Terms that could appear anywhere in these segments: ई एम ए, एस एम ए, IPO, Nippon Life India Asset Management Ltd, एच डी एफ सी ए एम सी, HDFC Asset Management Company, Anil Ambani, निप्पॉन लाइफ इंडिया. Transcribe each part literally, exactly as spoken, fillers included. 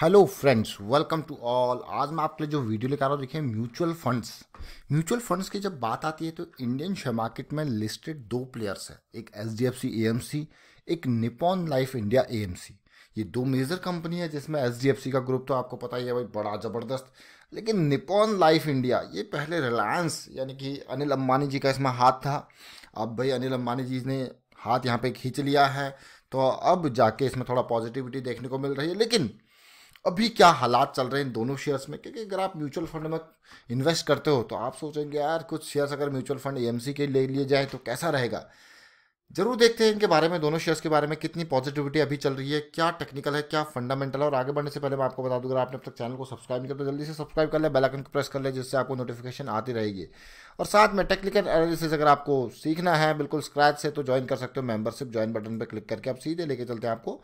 Hello friends, welcome to all. आज मैं आपके लिए जो वीडियो लेकर आ रहा हूँ, देखिए म्यूचुअल फंड्स। म्यूचुअल फंड्स की जब बात आती है तो इंडियन शेयर मार्केट में लिस्टेड दो प्लेयर्स हैं, एक एच डी एफ सी ए एम सी, एक निप्पॉन लाइफ इंडिया A M C. ये दो मेजर कंपनी है, जिसमें एच डी एफ सी का ग्रुप तो आपको पता ही है भाई, बड़ा ज़बरदस्त। लेकिन निप्पॉन लाइफ इंडिया, ये पहले रिलायंस यानी कि अनिल अंबानी जी का इसमें हाथ था। अब भाई अनिल अंबानी जी ने हाथ यहाँ पर खींच लिया है, तो अब जाके इसमें थोड़ा पॉजिटिविटी देखने को मिल रही है। लेकिन अभी क्या हालात चल रहे हैं इन दोनों शेयर्स में, क्योंकि अगर आप म्यूचुअल फंड में इन्वेस्ट करते हो तो आप सोचेंगे यार कुछ शेयर्स अगर mutual fund A M C के ले लिए जाए तो कैसा रहेगा। जरूर देखते हैं इनके बारे में, दोनों शेयर्स के बारे में कितनी पॉजिटिविटी अभी चल रही है, क्या टेक्निकल है, क्या फंडामेंटल है। और आगे बढ़ने से पहले मैं आपको बता दूं, अगर आपने अब तक चैनल को सब्सक्राइब नहीं किया तो जल्दी से सब्सक्राइब कर ले, बेल आइकन को प्रेस कर ले, जिससे आपको नोटिफिकेशन आती रहेगी। और साथ में टेक्निकल एनालिसिस अगर आपको सीखना है बिल्कुल स्क्रैच से तो ज्वाइन कर सकते हो मेंबरशिप। ज्वाइन बटन पर क्लिक करके आप सीधे लेके चलते हैं आपको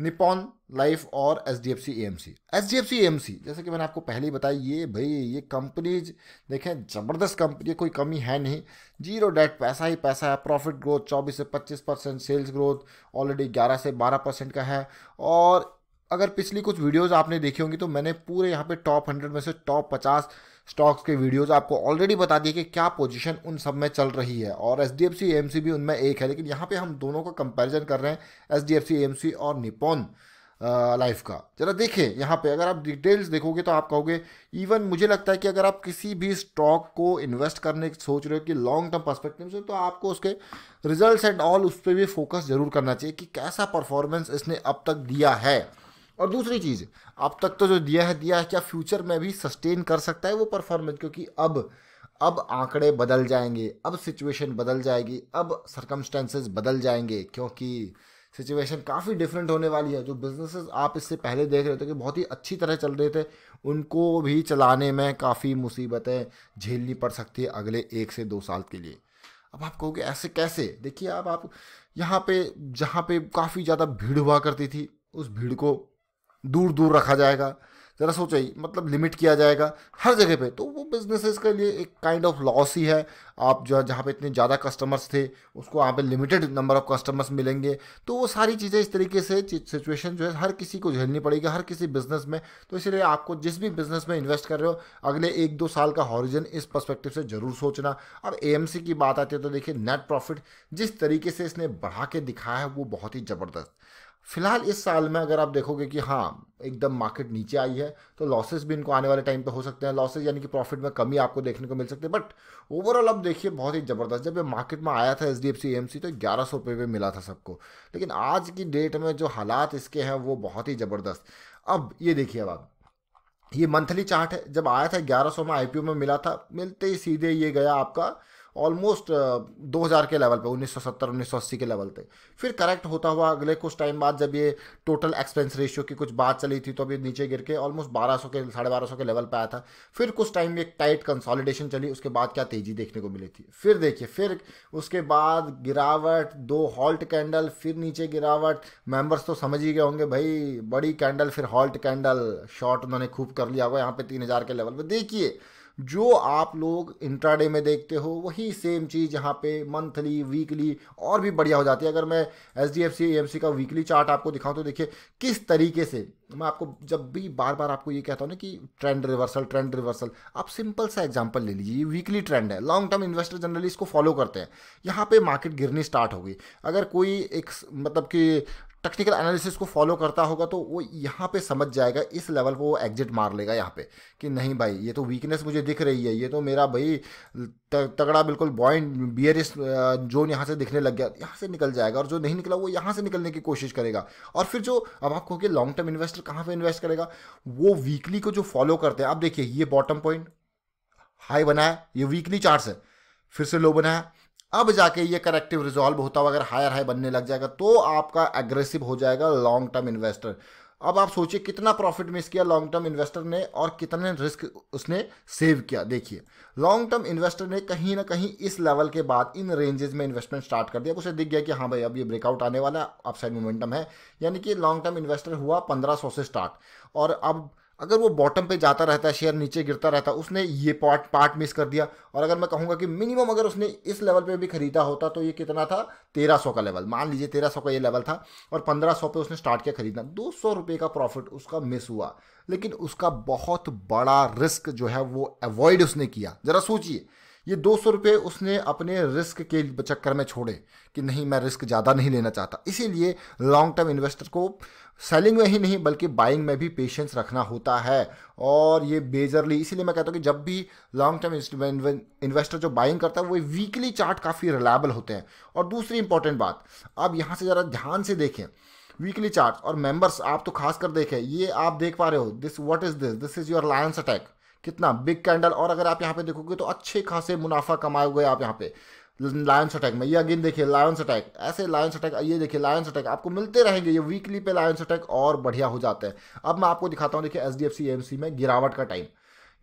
निप्पॉन लाइफ और एच डी एफ सी ए एम सी। एच डी एफ सी ए एम सी जैसे कि मैंने आपको पहले ही बताया, ये भाई ये कंपनीज देखें ज़बरदस्त कंपनी है, कोई कमी है नहीं, जीरो डेट, पैसा ही पैसा है। प्रॉफिट ग्रोथ चौबीस से पच्चीस परसेंट, सेल्स ग्रोथ ऑलरेडी ग्यारह से बारह परसेंट का है। और अगर पिछली कुछ वीडियोज़ आपने देखी होंगी तो मैंने पूरे यहाँ पे टॉप हंड्रेड में से टॉप पचास स्टॉक्स के वीडियोस आपको ऑलरेडी बता दिए कि क्या पोजीशन उन सब में चल रही है। और एच डी एफ सी ए एम सी भी उनमें एक है, लेकिन यहाँ पे हम दोनों का कंपैरिजन कर रहे हैं, एच डी एफ सी ए एम सी और निप्पॉन लाइफ का। जरा देखिए यहाँ पे, अगर आप डिटेल्स देखोगे तो आप कहोगे, इवन मुझे लगता है कि अगर आप किसी भी स्टॉक को इन्वेस्ट करने सोच रहे हो कि लॉन्ग टर्म पर्सपेक्टिव से, तो आपको उसके रिजल्ट एंड ऑल उस पर भी फोकस जरूर करना चाहिए कि कैसा परफॉर्मेंस इसने अब तक दिया है। और दूसरी चीज़, अब तक तो जो दिया है दिया है क्या फ्यूचर में भी सस्टेन कर सकता है वो परफॉर्मेंस, क्योंकि अब अब आंकड़े बदल जाएंगे, अब सिचुएशन बदल जाएगी, अब सरकमस्टेंसेस बदल जाएंगे, क्योंकि सिचुएशन काफ़ी डिफरेंट होने वाली है। जो बिजनेसेस आप इससे पहले देख रहे थे कि बहुत ही अच्छी तरह चल रहे थे, उनको भी चलाने में काफ़ी मुसीबतें झेलनी पड़ सकती है अगले एक से दो साल के लिए। अब आप कहोगे ऐसे कैसे? देखिए अब आप यहाँ पर जहाँ पर काफ़ी ज़्यादा भीड़ हुआ करती थी, उस भीड़ को दूर दूर रखा जाएगा, ज़रा सोचिए, मतलब लिमिट किया जाएगा हर जगह पे, तो वो बिजनेसेस के लिए एक काइंड ऑफ लॉस ही है। आप जो जहाँ पे इतने ज़्यादा कस्टमर्स थे, उसको वहाँ पे लिमिटेड नंबर ऑफ कस्टमर्स मिलेंगे, तो वो सारी चीज़ें इस तरीके से सिचुएशन जो है हर किसी को झेलनी पड़ेगी, हर किसी बिजनेस में। तो इसलिए आपको जिस भी बिजनेस में इन्वेस्ट कर रहे हो, अगले एक दो साल का हॉरिजन इस पर्सपेक्टिव से ज़रूर सोचना। अब ए एम सी की बात आती है तो देखिए नेट प्रॉफिट जिस तरीके से इसने बढ़ा के दिखाया है वो बहुत ही ज़बरदस्त। फिलहाल इस साल में अगर आप देखोगे कि हाँ एकदम मार्केट नीचे आई है, तो लॉसेस भी इनको आने वाले टाइम पे हो सकते हैं, लॉसेस यानी कि प्रॉफिट में कमी आपको देखने को मिल सकती है। बट ओवरऑल अब देखिए बहुत ही ज़बरदस्त, जब ये मार्केट में आया था एच डी एफ सी ए एम सी तो ग्यारह सौ रुपये पे मिला था सबको, लेकिन आज की डेट में जो हालात इसके हैं वो बहुत ही ज़बरदस्त। अब ये देखिए, अब आप ये मंथली चार्ट है, जब आया था ग्यारह सौ में आई पी ओ में मिला था, मिलते ही सीधे ये गया आपका ऑलमोस्ट दो हज़ार के लेवल पे, उन्नीस सौ सत्तर उन्नीस सौ अस्सी के लेवल पे, फिर करेक्ट होता हुआ अगले कुछ टाइम बाद जब ये टोटल एक्सपेंस रेशियो की कुछ बात चली थी तो अब ये नीचे गिर के ऑलमोस्ट बारह सौ के साढ़े बारह सौ के लेवल पे आया था। फिर कुछ टाइम एक टाइट कंसोलिडेशन चली, उसके बाद क्या तेज़ी देखने को मिली थी। फिर देखिए, फिर उसके बाद गिरावट, दो हॉल्ट कैंडल, फिर नीचे गिरावट। मेम्बर्स तो समझ ही गए होंगे भाई, बड़ी कैंडल फिर हॉल्ट कैंडल, शॉर्ट उन्होंने खूब कर लिया हुआ यहाँ पर तीन हज़ार के लेवल पर। देखिए जो आप लोग इंट्राडे में देखते हो वही सेम चीज़ यहाँ पे मंथली वीकली और भी बढ़िया हो जाती है। अगर मैं एच डी एफ सी ए एम सी का वीकली चार्ट आपको दिखाऊं तो देखिए किस तरीके से, मैं आपको जब भी बार बार आपको ये कहता हूँ ना कि ट्रेंड रिवर्सल ट्रेंड रिवर्सल, आप सिंपल सा एग्जांपल ले लीजिए, ये वीकली ट्रेंड है, लॉन्ग टर्म इन्वेस्टर जनरली इसको फॉलो करते हैं। यहाँ पे मार्केट गिरनी स्टार्ट होगी, अगर कोई एक मतलब कि टेक्निकल एनालिसिस को फॉलो करता होगा तो वो यहाँ पे समझ जाएगा, इस लेवल पर वो एग्जिट मार लेगा यहाँ पे कि नहीं भाई ये तो वीकनेस मुझे दिख रही है, ये तो मेरा भाई तगड़ा बिल्कुल बॉइंट बियरिश जोन यहाँ से दिखने लग गया, यहाँ से निकल जाएगा। और जो नहीं निकला वो यहाँ से निकलने की कोशिश करेगा। और फिर जो अब आपको कि लॉन्ग टर्म इन्वेस्टर कहाँ पर इन्वेस्ट करेगा, वो वीकली को जो फॉलो करते हैं। आप देखिए ये बॉटम पॉइंट हाई बनाया, ये वीकली चार्ट है, फिर से लो बनाया, अब जाके ये करेक्टिव रिजॉल्व होता हुआ अगर हायर हाई बनने लग जाएगा तो आपका एग्रेसिव हो जाएगा लॉन्ग टर्म इन्वेस्टर। अब आप सोचिए कितना प्रॉफिट मिस किया लॉन्ग टर्म इन्वेस्टर ने और कितने रिस्क उसने सेव किया। देखिए लॉन्ग टर्म इन्वेस्टर ने कहीं ना कहीं इस लेवल के बाद इन रेंजेस में इन्वेस्टमेंट स्टार्ट कर दिया, उसे दिख गया कि हाँ भाई अब ये ब्रेकआउट आने वाला है, अपसाइड मोमेंटम है, यानी कि लॉन्ग टर्म इन्वेस्टर हुआ पंद्रह सौ से स्टार्ट और अब अगर वो बॉटम पे जाता रहता है, शेयर नीचे गिरता रहता, उसने ये पार्ट पार्ट मिस कर दिया। और अगर मैं कहूँगा कि मिनिमम अगर उसने इस लेवल पे भी खरीदा होता तो ये कितना था, तेरह सौ का लेवल, मान लीजिए तेरह सौ का ये लेवल था और पंद्रह सौ पे उसने स्टार्ट किया खरीदना, दो सौ रुपये का प्रॉफिट उसका मिस हुआ। लेकिन उसका बहुत बड़ा रिस्क जो है वो अवॉइड उसने किया। ज़रा सोचिए, ये दो सौ रुपये उसने अपने रिस्क के चक्कर में छोड़े कि नहीं मैं रिस्क ज़्यादा नहीं लेना चाहता। इसीलिए लॉन्ग टर्म इन्वेस्टर को सेलिंग में ही नहीं बल्कि बाइंग में भी पेशेंस रखना होता है, और ये मेजरली इसीलिए मैं कहता हूँ कि जब भी लॉन्ग टर्म इन्वेस्टर जो बाइंग करता है वो वीकली चार्ट काफ़ी रिलायबल होते हैं। और दूसरी इंपॉर्टेंट बात, आप यहाँ से ज़रा ध्यान से देखें वीकली चार्ट, और मेंबर्स आप तो खास कर देखें, ये आप देख पा रहे हो, this what is this, this is your lions attack, कितना बिग कैंडल। और अगर आप यहाँ पे देखोगे तो अच्छे खासे मुनाफा कमाए हुए आप यहाँ पे लायंस अटैक में, ये अगेन देखिए लायंस अटैक, ऐसे लायंस अटैक, ये देखिए लायंस अटैक आपको मिलते रहेंगे। ये वीकली पे लायंस अटैक और बढ़िया हो जाते हैं। अब मैं आपको दिखाता हूँ, देखिए H D F C M C में गिरावट का टाइम,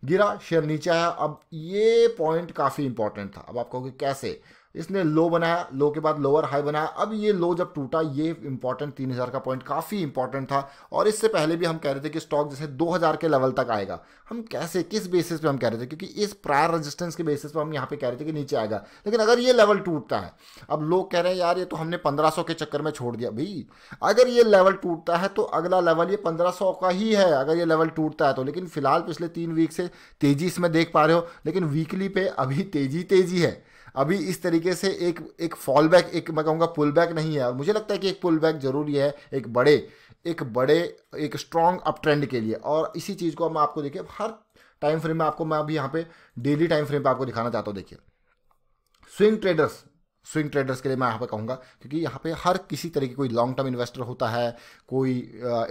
गिरा शेयर नीचे आया। अब ये पॉइंट काफ़ी इंपॉर्टेंट था। अब आप कहोगे कैसे, इसने लो बनाया, लो के बाद लोअर हाई बनाया, अब ये लो जब टूटा, ये इंपॉर्टेंट तीन हज़ार का पॉइंट काफ़ी इंपॉर्टेंट था। और इससे पहले भी हम कह रहे थे कि स्टॉक जैसे दो हज़ार के लेवल तक आएगा, हम कैसे किस बेसिस पे हम कह रहे थे, क्योंकि इस प्रायर रेजिस्टेंस के बेसिस पे हम यहाँ पे कह रहे थे कि नीचे आएगा। लेकिन अगर ये लेवल टूटता है, अब लोग कह रहे हैं यार ये तो हमने पंद्रह सौ के चक्कर में छोड़ दिया। भाई अगर ये लेवल टूटता है तो अगला लेवल ये पंद्रह सौ का ही है, अगर ये लेवल टूटता है तो। लेकिन फिलहाल पिछले तीन वीक से तेजी इसमें देख पा रहे हो, लेकिन वीकली पे अभी तेजी तेजी है, अभी इस तरीके से एक एक फॉल बैक, एक मैं कहूँगा पुल बैक नहीं है। और मुझे लगता है कि एक पुल बैक ज़रूरी है एक बड़े एक बड़े एक स्ट्रॉन्ग अप ट्रेंड के लिए। और इसी चीज़ को मैं आपको देखिए हर टाइम फ्रेम में आपको, मैं अभी यहाँ पे डेली टाइम फ्रेम पे आपको दिखाना चाहता हूँ। देखिए स्विंग ट्रेडर्स, स्विंग ट्रेडर्स के लिए मैं यहाँ पे कहूँगा, क्योंकि यहाँ पे हर किसी तरह की, कोई लॉन्ग टर्म इन्वेस्टर होता है, कोई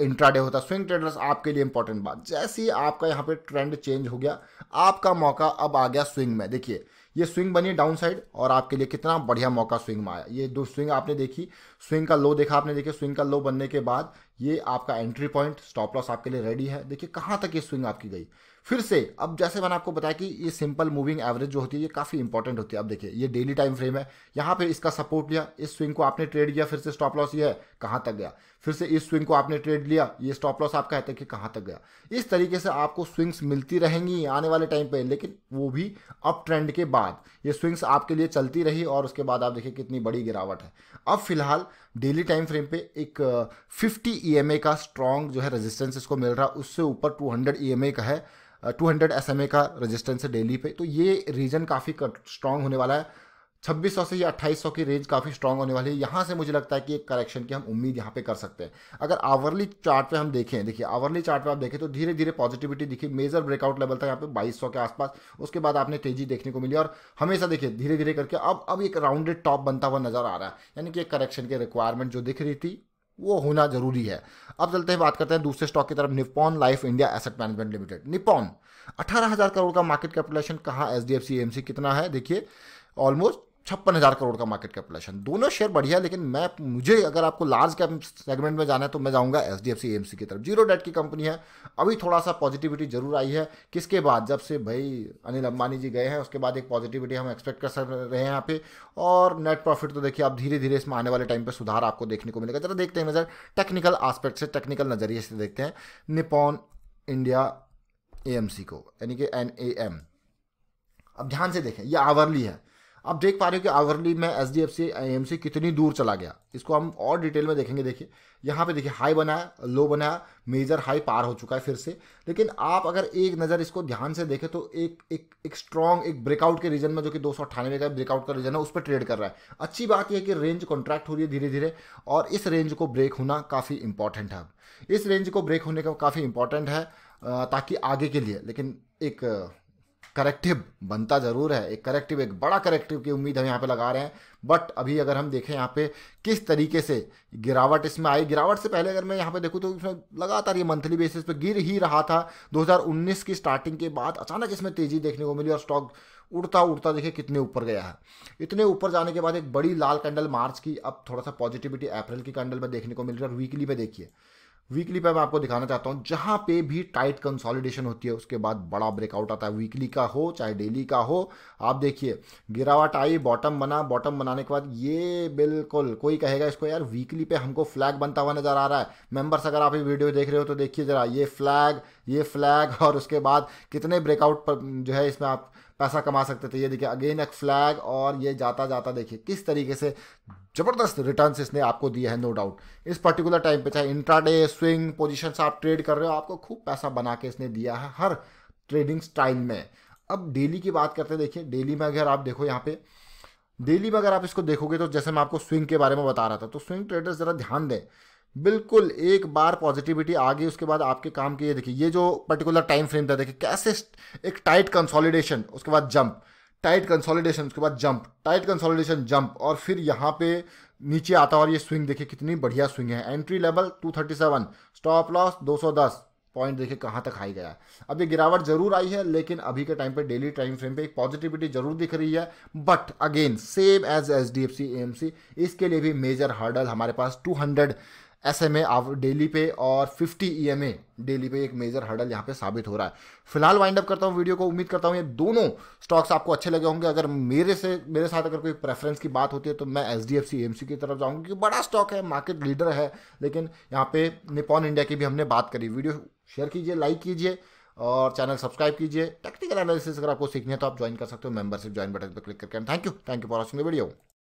इंट्राडे होता है, स्विंग ट्रेडर्स आपके लिए इंपॉर्टेंट बात। जैसे ही आपका यहाँ पे ट्रेंड चेंज हो गया, आपका मौका अब आ गया स्विंग में। देखिए ये स्विंग बनी डाउन साइड और आपके लिए कितना बढ़िया मौका स्विंग में आया। ये दो स्विंग आपने देखी, स्विंग का लो देखा आपने, देखिए स्विंग का लो बनने के बाद ये आपका एंट्री पॉइंट, स्टॉप लॉस आपके लिए रेडी है। देखिए कहाँ तक ये स्विंग आपकी गई। फिर से अब जैसे मैंने आपको बताया कि ये सिंपल मूविंग एवरेज जो होती है ये काफ़ी इंपॉर्टेंट होती है। अब देखिए ये डेली टाइम फ्रेम है, यहाँ पे इसका सपोर्ट लिया, इस स्विंग को आपने ट्रेड किया, फिर से स्टॉप लॉस ये है कहाँ तक गया, फिर से इस स्विंग को आपने ट्रेड लिया, ये स्टॉप लॉस आपका है तक कि कहाँ तक गया। इस तरीके से आपको स्विंग्स मिलती रहेंगी आने वाले टाइम पर, लेकिन वो भी अप ट्रेंड के बाद ये स्विंग्स आपके लिए चलती रही। और उसके बाद आप देखिए कितनी बड़ी गिरावट है। अब फिलहाल डेली टाइम फ्रेम पे एक फिफ्टी ई एम ए का स्ट्रॉन्ग जो है रेजिस्टेंस इसको मिल रहा, उससे ऊपर two hundred ई एम ए का है, two hundred एस एम ए का रेजिस्टेंस है डेली पे। तो ये रीजन काफ़ी स्ट्रांग होने वाला है, छब्बीस सौ से या अट्ठाईस सौ की रेंज काफ़ी स्ट्रांग होने वाली है। यहाँ से मुझे लगता है कि एक करेक्शन की हम उम्मीद यहाँ पे कर सकते हैं। अगर आवरली चार्ट पे हम देखें, देखिए आवरली चार्ट पे आप देखें तो धीरे धीरे पॉजिटिविटी दिखी, मेजर ब्रेकआउट लेवल था यहाँ पे बाईस सौ के आसपास, उसके बाद आपने तेजी देखने को मिली। और हमेशा देखिए धीरे धीरे करके अब अब एक राउंडेड टॉप बनता हुआ नजर आ रहा है, यानी कि एक करेक्शन की रिक्वायरमेंट जो दिख रही थी वो होना जरूरी है। अब चलते हैं, बात करते हैं दूसरे स्टॉक की तरफ, निप्पॉन लाइफ इंडिया asset management limited. Nippon अठारह हज़ार करोड़ का मार्केट कैपिटलाइजेशन, कहाँ H D F C M C कितना है, देखिए ऑलमोस्ट छप्पन हज़ार करोड़ का मार्केट कैपिटलाइजेशन। दोनों शेयर बढ़िया है, लेकिन मैं मुझे अगर आपको लार्ज कैप सेगमेंट में जाना है तो मैं जाऊंगा H D F C M C की तरफ। जीरो डेट की कंपनी है, अभी थोड़ा सा पॉजिटिविटी जरूर आई है, किसके बाद, जब से भाई अनिल अंबानी जी गए हैं उसके बाद एक पॉजिटिविटी हम एक्सपेक्ट कर रहे हैं यहाँ पे। और नेट प्रॉफिट तो देखिए आप धीरे धीरे इसमें आने वाले टाइम पर सुधार आपको देखने को मिलेगा। जरा देखते हैं नज़र टेक्निकल आस्पेक्ट से, टेक्निकल नज़रिए से देखते हैं Nippon India A M C को, यानी कि एन ए एम। अब ध्यान से देखें, यह आवरली है, आप देख पा रहे हो कि आवरली में H D F C I M C कितनी दूर चला गया, इसको हम और डिटेल में देखेंगे। देखिए यहाँ पे देखिए हाई बनाया, लो बनाया, मेजर हाई पार हो चुका है फिर से। लेकिन आप अगर एक नज़र इसको ध्यान से देखें तो एक एक एक स्ट्रॉन्ग एक ब्रेकआउट के रीजन में, जो कि दो सौ अट्ठानवे का ब्रेकआउट का रीजन है, उस पर ट्रेड कर रहा है। अच्छी बात यह कि रेंज कॉन्ट्रैक्ट हो रही है धीरे धीरे, और इस रेंज को ब्रेक होना काफ़ी इंपॉर्टेंट है। इस रेंज को ब्रेक होने का काफ़ी इंपॉर्टेंट है ताकि आगे के लिए, लेकिन एक करेक्टिव बनता ज़रूर है, एक करेक्टिव, एक बड़ा करेक्टिव की उम्मीद हम यहाँ पे लगा रहे हैं। बट अभी अगर हम देखें यहाँ पे किस तरीके से गिरावट इसमें आई, गिरावट से पहले अगर मैं यहाँ पे देखूँ तो इसमें लगातार ये मंथली बेसिस पे गिर ही रहा था। दो हज़ार उन्नीस की स्टार्टिंग के बाद अचानक इसमें तेज़ी देखने को मिली और स्टॉक उड़ता उड़ता देखिए कितने ऊपर गया है। इतने ऊपर जाने के बाद एक बड़ी लाल कैंडल मार्च की, अब थोड़ा सा पॉजिटिविटी अप्रैल की कैंडल में देखने को मिल रही है। और वीकली पे देखिए वीकली पे मैं आपको दिखाना चाहता हूं जहां पे भी टाइट कंसोलिडेशन होती है उसके बाद बड़ा ब्रेकआउट आता है। वीकली का हो चाहे डेली का हो, आप देखिए गिरावट आई, बॉटम बना, बॉटम बनाने के बाद ये बिल्कुल, कोई कहेगा इसको यार वीकली पे हमको फ्लैग बनता हुआ नजर आ रहा है। मेंबर्स अगर आप ये वीडियो देख रहे हो तो देखिए जरा, ये फ्लैग, ये फ्लैग और उसके बाद कितने ब्रेकआउट पर जो है इसमें आप पैसा कमा सकते थे। ये देखिए अगेन एक फ्लैग और ये जाता जाता देखिए किस तरीके से ज़बरदस्त रिटर्न्स इसने आपको दिया है। नो डाउट इस पर्टिकुलर टाइम पे चाहे इंट्राडे स्विंग पोजीशन से आप ट्रेड कर रहे हो, आपको खूब पैसा बना के इसने दिया है हर ट्रेडिंग स्टाइल में। अब डेली की बात करते हैं। देखिए डेली में अगर आप देखो, यहाँ पे डेली में अगर आप इसको देखोगे तो जैसे मैं आपको स्विंग के बारे में बता रहा था, तो स्विंग ट्रेडर्स ज़रा ध्यान दें, बिल्कुल एक बार पॉजिटिविटी आ गई उसके बाद आपके काम की, ये देखिए ये जो पर्टिकुलर टाइम फ्रेम था, देखिए कैसे एक टाइट कंसोलिडेशन उसके बाद जंप, टाइट कंसोलिडेशन उसके बाद जंप, टाइट कंसोलिडेशन जंप और फिर यहाँ पे नीचे आता और ये स्विंग देखिए कितनी बढ़िया स्विंग है। Entry level two thirty seven, stop loss दो सौ दस पॉइंट, देखिए कहाँ तक हाई गया। अब ये गिरावट जरूर आई है लेकिन अभी के टाइम पे डेली टाइम फ्रेम पे एक पॉजिटिविटी जरूर दिख रही है, but again same as एच डी एफ सी ए एम सी, इसके लिए भी मेजर हर्डल हमारे पास two hundred एस एम ए daily पे और fifty ई एम ए daily पे एक मेजर हर्डल यहाँ पे साबित हो रहा है। फिलहाल वाइंड अप करता हूँ वीडियो को। उम्मीद करता हूँ ये दोनों स्टॉक्स आपको अच्छे लगे होंगे। अगर मेरे से मेरे साथ अगर कोई प्रेफरेंस की बात होती है तो मैं एच डी एफ सी ए एम सी की तरफ जाऊँगी क्योंकि बड़ा स्टॉक है, मार्केट लीडर है। लेकिन यहाँ पे निप्पॉन इंडिया की भी हमने बात करी। वीडियो शेयर कीजिए, लाइक कीजिए और चैनल सब्सक्राइब कीजिए। टेक्निकल एनालिसिस अगर आपको सीखनी है तो आप ज्वाइन कर सकते हो मेंबरशिप ज्वाइन बटन पर क्लिक करके। Thank you thank you for watching the video.